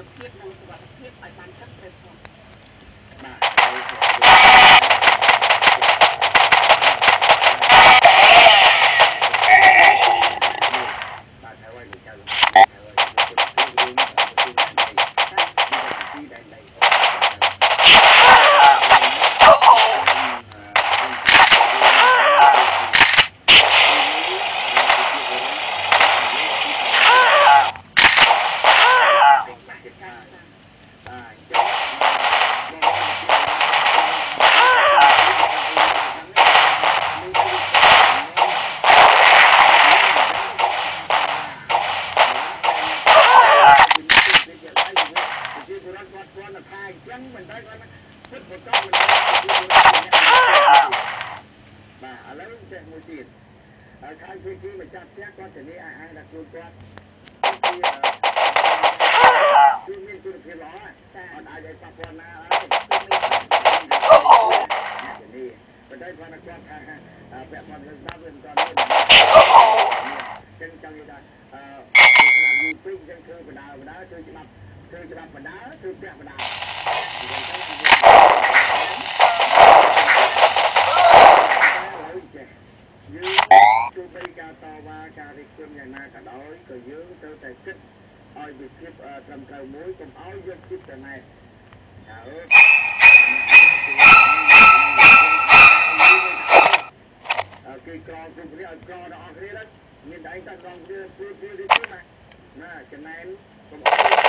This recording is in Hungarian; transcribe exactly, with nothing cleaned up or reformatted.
คุณภาพและสุขภาพไปบ้านกับประชาชนHãy subscribe cho kênh Ghiền Mì Gõ để không bỏ lỡ những video hấp dẫn.